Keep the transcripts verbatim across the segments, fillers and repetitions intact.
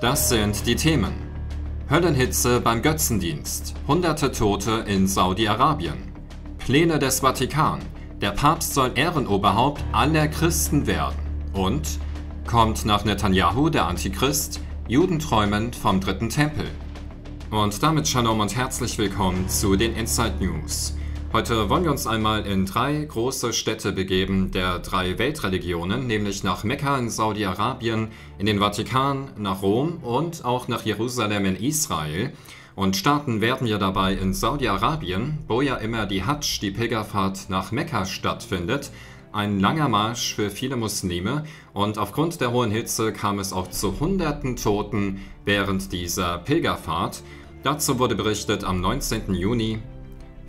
Das sind die Themen. Höllenhitze beim Götzendienst, hunderte Tote in Saudi-Arabien. Pläne des Vatikan, der Papst soll Ehrenoberhaupt aller Christen werden. Und kommt nach Netanyahu der Antichrist, Juden träumend vom dritten Tempel. Und damit Shalom und herzlich willkommen zu den Inside News. Heute wollen wir uns einmal in drei große Städte begeben der drei Weltreligionen, nämlich nach Mekka in Saudi-Arabien, in den Vatikan, nach Rom und auch nach Jerusalem in Israel. Und starten werden ja dabei in Saudi-Arabien, wo ja immer die Hadsch, die Pilgerfahrt nach Mekka stattfindet. Ein langer Marsch für viele Muslime und aufgrund der hohen Hitze kam es auch zu hunderten Toten während dieser Pilgerfahrt. Dazu wurde berichtet am neunzehnten Juni,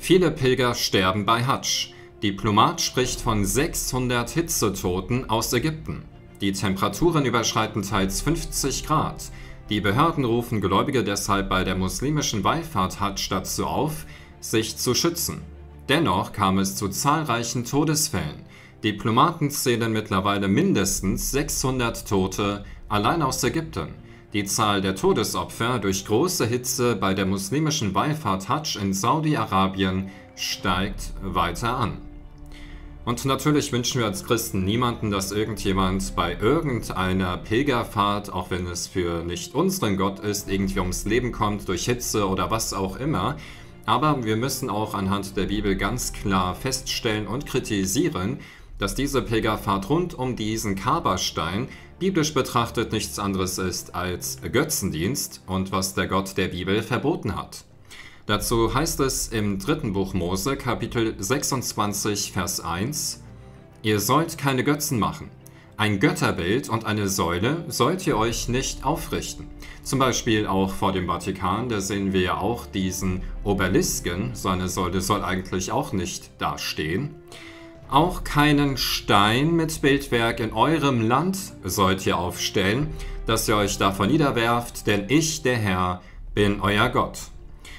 viele Pilger sterben bei Hadsch. Diplomat spricht von sechshundert Hitzetoten aus Ägypten. Die Temperaturen überschreiten teils fünfzig Grad. Die Behörden rufen Gläubige deshalb bei der muslimischen Wallfahrt Hadsch dazu auf, sich zu schützen. Dennoch kam es zu zahlreichen Todesfällen. Diplomaten zählen mittlerweile mindestens sechshundert Tote allein aus Ägypten. Die Zahl der Todesopfer durch große Hitze bei der muslimischen Wallfahrt Hadsch in Saudi-Arabien steigt weiter an. Und natürlich wünschen wir als Christen niemanden, dass irgendjemand bei irgendeiner Pilgerfahrt, auch wenn es für nicht unseren Gott ist, irgendwie ums Leben kommt durch Hitze oder was auch immer. Aber wir müssen auch anhand der Bibel ganz klar feststellen und kritisieren, dass diese Pilgerfahrt rund um diesen Kaaba-Stein biblisch betrachtet nichts anderes ist als Götzendienst und was der Gott der Bibel verboten hat. Dazu heißt es im dritten Buch Mose, Kapitel sechsundzwanzig, Vers eins, ihr sollt keine Götzen machen. Ein Götterbild und eine Säule sollt ihr euch nicht aufrichten. Zum Beispiel auch vor dem Vatikan, da sehen wir ja auch diesen Obelisken, so eine Säule soll eigentlich auch nicht dastehen. Auch keinen Stein mit Bildwerk in eurem Land sollt ihr aufstellen, dass ihr euch davon niederwerft, denn ich, der Herr, bin euer Gott.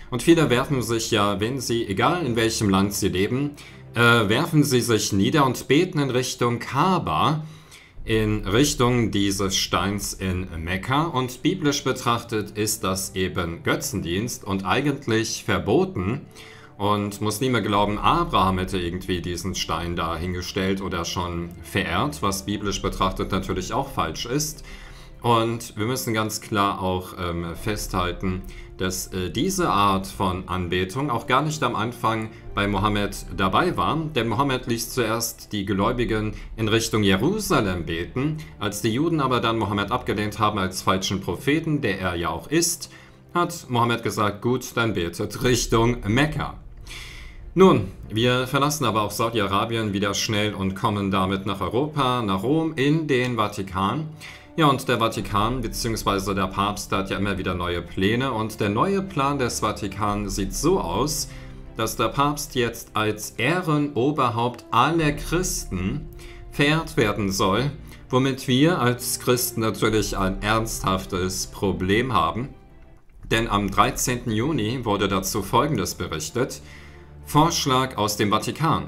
Und viele werfen sich ja, wenn sie, egal in welchem Land sie leben, äh, werfen sie sich nieder und beten in Richtung Kaaba, in Richtung dieses Steins in Mekka. Und biblisch betrachtet ist das eben Götzendienst und eigentlich verboten. Und Muslime glauben, Abraham hätte irgendwie diesen Stein da hingestellt oder schon verehrt, was biblisch betrachtet natürlich auch falsch ist. Und wir müssen ganz klar auch ähm, festhalten, dass äh, diese Art von Anbetung auch gar nicht am Anfang bei Mohammed dabei war. Denn Mohammed ließ zuerst die Gläubigen in Richtung Jerusalem beten, als die Juden aber dann Mohammed abgelehnt haben als falschen Propheten, der er ja auch ist, hat Mohammed gesagt, gut, dann betet Richtung Mekka. Nun, wir verlassen aber auch Saudi-Arabien wieder schnell und kommen damit nach Europa, nach Rom, in den Vatikan. Ja, und der Vatikan bzw. der Papst hat ja immer wieder neue Pläne und der neue Plan des Vatikan sieht so aus, dass der Papst jetzt als Ehrenoberhaupt aller Christen verehrt werden soll, womit wir als Christen natürlich ein ernsthaftes Problem haben. Denn am dreizehnten Juni wurde dazu Folgendes berichtet. Vorschlag aus dem Vatikan.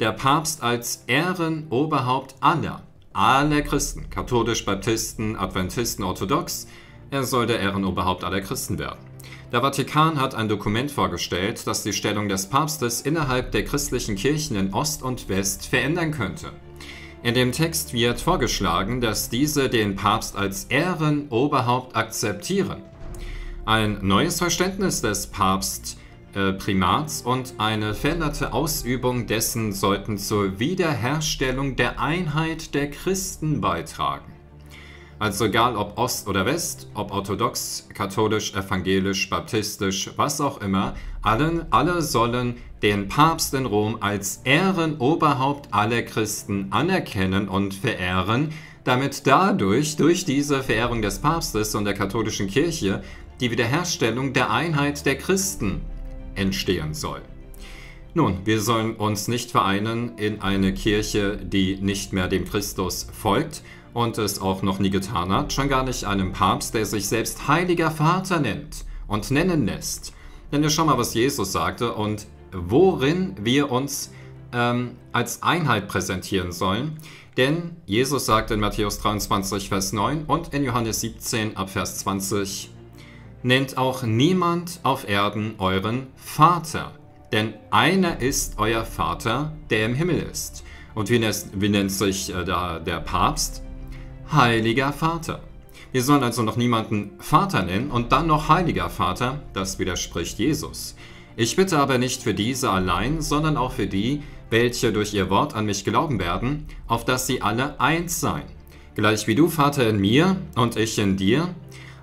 Der Papst als Ehrenoberhaupt aller, aller Christen, katholisch, Baptisten, Adventisten, orthodox, er soll der Ehrenoberhaupt aller Christen werden. Der Vatikan hat ein Dokument vorgestellt, das die Stellung des Papstes innerhalb der christlichen Kirchen in Ost und West verändern könnte. In dem Text wird vorgeschlagen, dass diese den Papst als Ehrenoberhaupt akzeptieren. Ein neues Verständnis des Papst Primats und eine veränderte Ausübung dessen sollten zur Wiederherstellung der Einheit der Christen beitragen. Also egal ob Ost oder West, ob orthodox, katholisch, evangelisch, baptistisch, was auch immer, allen, alle sollen den Papst in Rom als Ehrenoberhaupt aller Christen anerkennen und verehren, damit dadurch, durch diese Verehrung des Papstes und der katholischen Kirche, die Wiederherstellung der Einheit der Christen entstehen soll. Nun, wir sollen uns nicht vereinen in eine Kirche, die nicht mehr dem Christus folgt und es auch noch nie getan hat, schon gar nicht einem Papst, der sich selbst Heiliger Vater nennt und nennen lässt. Denn wir schauen mal, was Jesus sagte und worin wir uns ähm, als Einheit präsentieren sollen. Denn Jesus sagt in Matthäus dreiundzwanzig, Vers neun und in Johannes siebzehn, ab Vers zwanzig, nennt auch niemand auf Erden euren Vater, denn einer ist euer Vater, der im Himmel ist. Und wie nennt, wie nennt sich äh, da der Papst? Heiliger Vater. Wir sollen also noch niemanden Vater nennen und dann noch Heiliger Vater, das widerspricht Jesus. Ich bitte aber nicht für diese allein, sondern auch für die, welche durch ihr Wort an mich glauben werden, auf dass sie alle eins seien, gleich wie du, Vater, in mir und ich in dir,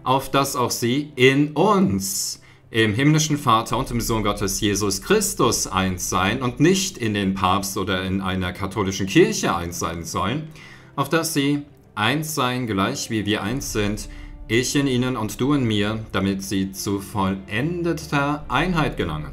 auf dass auch sie in uns, im himmlischen Vater und im Sohn Gottes Jesus Christus eins sein und nicht in den Papst oder in einer katholischen Kirche eins sein sollen, auf dass sie eins sein, gleich wie wir eins sind, ich in ihnen und du in mir, damit sie zu vollendeter Einheit gelangen.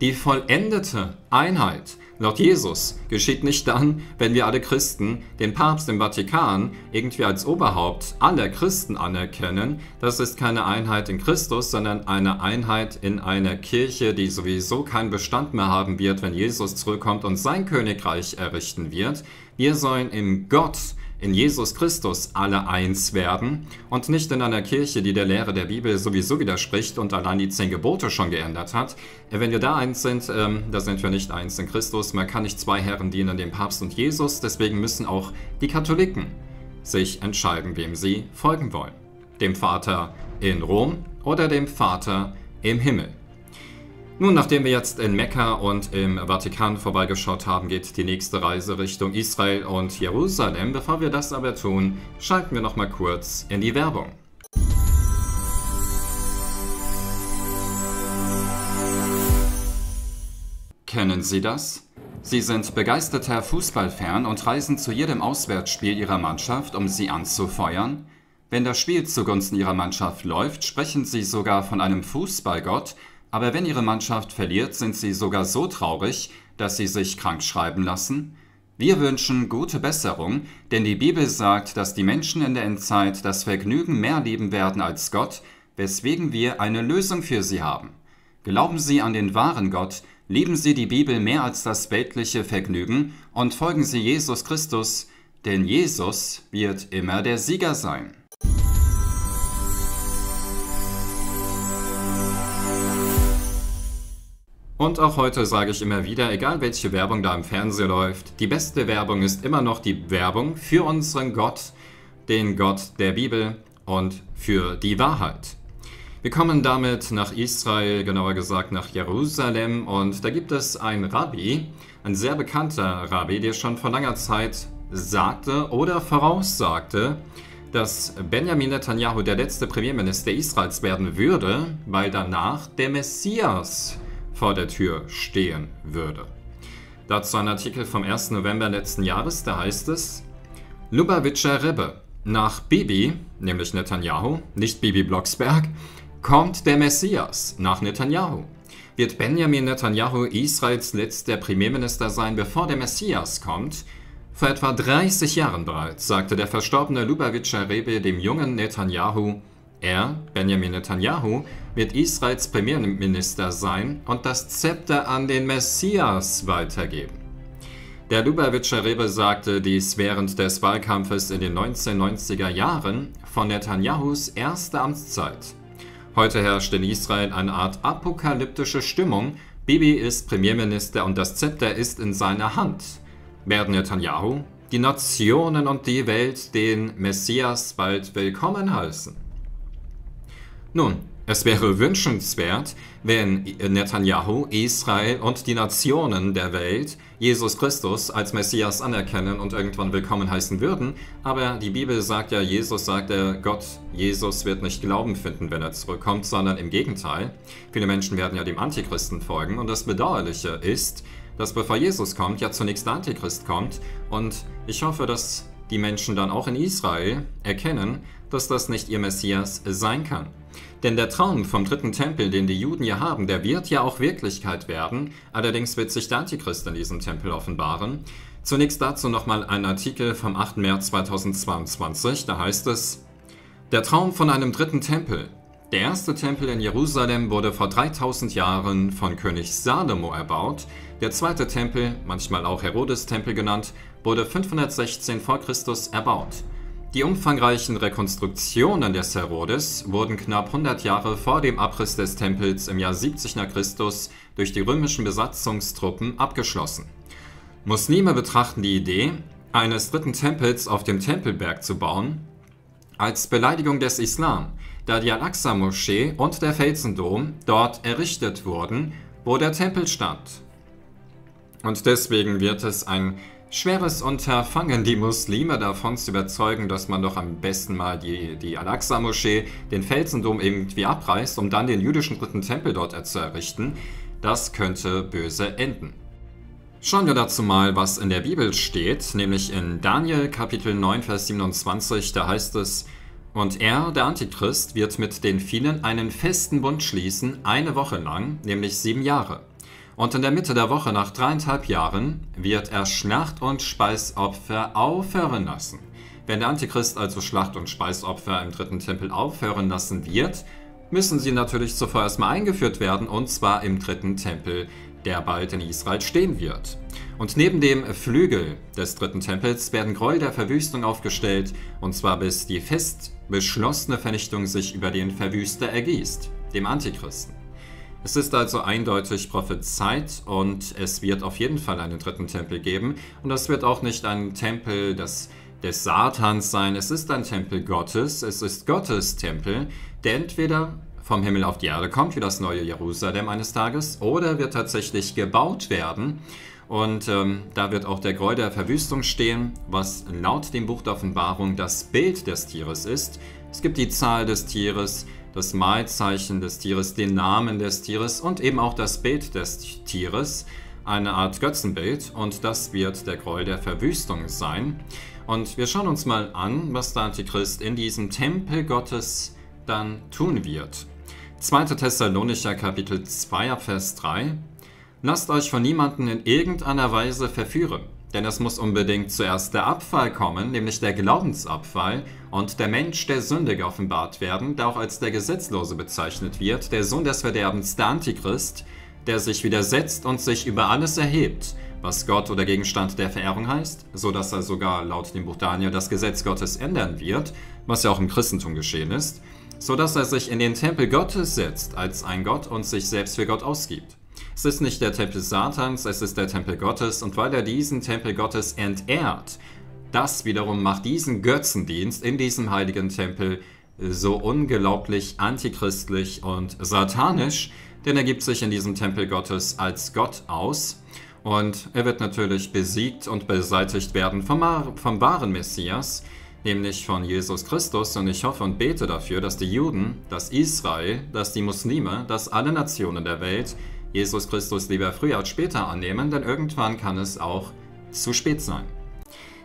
Die vollendete Einheit laut Jesus geschieht nicht dann, wenn wir alle Christen, den Papst im Vatikan, irgendwie als Oberhaupt aller Christen anerkennen. Das ist keine Einheit in Christus, sondern eine Einheit in einer Kirche, die sowieso keinen Bestand mehr haben wird, wenn Jesus zurückkommt und sein Königreich errichten wird. Wir sollen im Gott, in Jesus Christus, alle eins werden und nicht in einer Kirche, die der Lehre der Bibel sowieso widerspricht und allein die zehn Gebote schon geändert hat. Wenn wir da eins sind, ähm, da sind wir nicht eins in Christus. Man kann nicht zwei Herren dienen, dem Papst und Jesus. Deswegen müssen auch die Katholiken sich entscheiden, wem sie folgen wollen. Dem Vater in Rom oder dem Vater im Himmel. Nun, nachdem wir jetzt in Mekka und im Vatikan vorbeigeschaut haben, geht die nächste Reise Richtung Israel und Jerusalem. Bevor wir das aber tun, schalten wir noch mal kurz in die Werbung. Kennen Sie das? Sie sind begeisterter Fußballfan und reisen zu jedem Auswärtsspiel Ihrer Mannschaft, um sie anzufeuern? Wenn das Spiel zugunsten Ihrer Mannschaft läuft, sprechen Sie sogar von einem Fußballgott. Aber wenn Ihre Mannschaft verliert, sind Sie sogar so traurig, dass Sie sich krank schreiben lassen? Wir wünschen gute Besserung, denn die Bibel sagt, dass die Menschen in der Endzeit das Vergnügen mehr lieben werden als Gott, weswegen wir eine Lösung für sie haben. Glauben Sie an den wahren Gott, lieben Sie die Bibel mehr als das weltliche Vergnügen und folgen Sie Jesus Christus, denn Jesus wird immer der Sieger sein. Und auch heute sage ich immer wieder, egal welche Werbung da im Fernsehen läuft, die beste Werbung ist immer noch die Werbung für unseren Gott, den Gott der Bibel und für die Wahrheit. Wir kommen damit nach Israel, genauer gesagt nach Jerusalem, und da gibt es einen Rabbi, ein sehr bekannter Rabbi, der schon vor langer Zeit sagte oder voraussagte, dass Benjamin Netanyahu der letzte Premierminister Israels werden würde, weil danach der Messias vor der Tür stehen würde. Dazu ein Artikel vom ersten November letzten Jahres, da heißt es: Lubavitcher Rebbe, nach Bibi, nämlich Netanyahu, nicht Bibi Blocksberg, kommt der Messias nach Netanyahu. Wird Benjamin Netanyahu Israels letzter Premierminister sein, bevor der Messias kommt? Vor etwa dreißig Jahren bereits sagte der verstorbene Lubavitcher Rebbe dem jungen Netanyahu, er, Benjamin Netanyahu, wird Israels Premierminister sein und das Zepter an den Messias weitergeben. Der Lubavitcher Rebbe sagte dies während des Wahlkampfes in den neunzehnhundertneunziger Jahren von Netanyahus erster Amtszeit. Heute herrscht in Israel eine Art apokalyptische Stimmung. Bibi ist Premierminister und das Zepter ist in seiner Hand. Werden Netanyahu, die Nationen und die Welt den Messias bald willkommen heißen? Nun, es wäre wünschenswert, wenn Netanyahu, Israel und die Nationen der Welt Jesus Christus als Messias anerkennen und irgendwann willkommen heißen würden, aber die Bibel sagt ja, Jesus sagt ja, Gott, Jesus wird nicht Glauben finden, wenn er zurückkommt, sondern im Gegenteil. Viele Menschen werden ja dem Antichristen folgen und das Bedauerliche ist, dass bevor Jesus kommt, ja zunächst der Antichrist kommt, und ich hoffe, dass die Menschen dann auch in Israel erkennen, dass das nicht ihr Messias sein kann. Denn der Traum vom dritten Tempel, den die Juden ja haben, der wird ja auch Wirklichkeit werden. Allerdings wird sich der Antichrist in diesem Tempel offenbaren. Zunächst dazu nochmal ein Artikel vom achten März zweitausendzweiundzwanzig. Da heißt es: Der Traum von einem dritten Tempel. Der erste Tempel in Jerusalem wurde vor dreitausend Jahren von König Salomo erbaut. Der zweite Tempel, manchmal auch Herodes-Tempel genannt, wurde fünfhundertsechzehn vor Christus erbaut. Die umfangreichen Rekonstruktionen des Herodes wurden knapp hundert Jahre vor dem Abriss des Tempels im Jahr siebzig nach Christus durch die römischen Besatzungstruppen abgeschlossen. Muslime betrachten die Idee, eines dritten Tempels auf dem Tempelberg zu bauen, als Beleidigung des Islam, da die Al-Aqsa-Moschee und der Felsendom dort errichtet wurden, wo der Tempel stand. Und deswegen wird es ein schweres Unterfangen, die Muslime davon zu überzeugen, dass man doch am besten mal die, die Al-Aqsa-Moschee, den Felsendom irgendwie abreißt, um dann den jüdischen dritten Tempel dort zu errichten. Das könnte böse enden. Schauen wir dazu mal, was in der Bibel steht, nämlich in Daniel Kapitel neun, Vers siebenundzwanzig, da heißt es: Und er, der Antichrist, wird mit den vielen einen festen Bund schließen, eine Woche lang, nämlich sieben Jahre. Und in der Mitte der Woche nach dreieinhalb Jahren wird er Schlacht- und Speisopfer aufhören lassen. Wenn der Antichrist also Schlacht- und Speisopfer im dritten Tempel aufhören lassen wird, müssen sie natürlich zuvor erstmal eingeführt werden, und zwar im dritten Tempel, der bald in Israel stehen wird. Und neben dem Flügel des dritten Tempels werden Gräuel der Verwüstung aufgestellt, und zwar bis die fest beschlossene Vernichtung sich über den Verwüster ergießt, dem Antichristen. Es ist also eindeutig prophezeit, und es wird auf jeden Fall einen dritten Tempel geben, und das wird auch nicht ein Tempel des, des Satans sein, es ist ein Tempel Gottes, es ist Gottes Tempel, der entweder vom Himmel auf die Erde kommt, wie das neue Jerusalem eines Tages, oder wird tatsächlich gebaut werden, und ähm, da wird auch der Gräuel der Verwüstung stehen, was laut dem Buch der Offenbarung das Bild des Tieres ist. Es gibt die Zahl des Tieres, das Mahlzeichen des Tieres, den Namen des Tieres und eben auch das Bild des Tieres, eine Art Götzenbild, und das wird der Gräuel der Verwüstung sein. Und wir schauen uns mal an, was der Antichrist in diesem Tempel Gottes dann tun wird. zweiter Thessalonicher Kapitel zwei, Vers drei: Lasst euch von niemandem in irgendeiner Weise verführen, denn es muss unbedingt zuerst der Abfall kommen, nämlich der Glaubensabfall, und der Mensch der Sünde geoffenbart werden, der auch als der Gesetzlose bezeichnet wird, der Sohn des Verderbens, der Antichrist, der sich widersetzt und sich über alles erhebt, was Gott oder Gegenstand der Verehrung heißt, sodass er sogar laut dem Buch Daniel das Gesetz Gottes ändern wird, was ja auch im Christentum geschehen ist, sodass er sich in den Tempel Gottes setzt als ein Gott und sich selbst für Gott ausgibt. Es ist nicht der Tempel Satans, es ist der Tempel Gottes, und weil er diesen Tempel Gottes entehrt, das wiederum macht diesen Götzendienst in diesem heiligen Tempel so unglaublich antichristlich und satanisch, denn er gibt sich in diesem Tempel Gottes als Gott aus, und er wird natürlich besiegt und beseitigt werden vom, vom wahren Messias, nämlich von Jesus Christus, und ich hoffe und bete dafür, dass die Juden, dass Israel, dass die Muslime, dass alle Nationen der Welt Jesus Christus lieber früher als später annehmen, denn irgendwann kann es auch zu spät sein.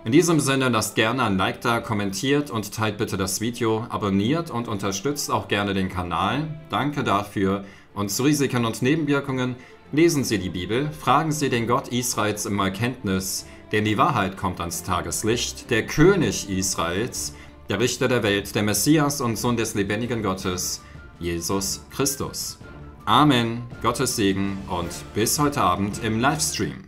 In diesem Sinne, lasst gerne ein Like da, kommentiert und teilt bitte das Video, abonniert und unterstützt auch gerne den Kanal. Danke dafür, und zu Risiken und Nebenwirkungen lesen Sie die Bibel, fragen Sie den Gott Israels um Erkenntnis, denn die Wahrheit kommt ans Tageslicht, der König Israels, der Richter der Welt, der Messias und Sohn des lebendigen Gottes, Jesus Christus. Amen, Gottes Segen und bis heute Abend im Livestream.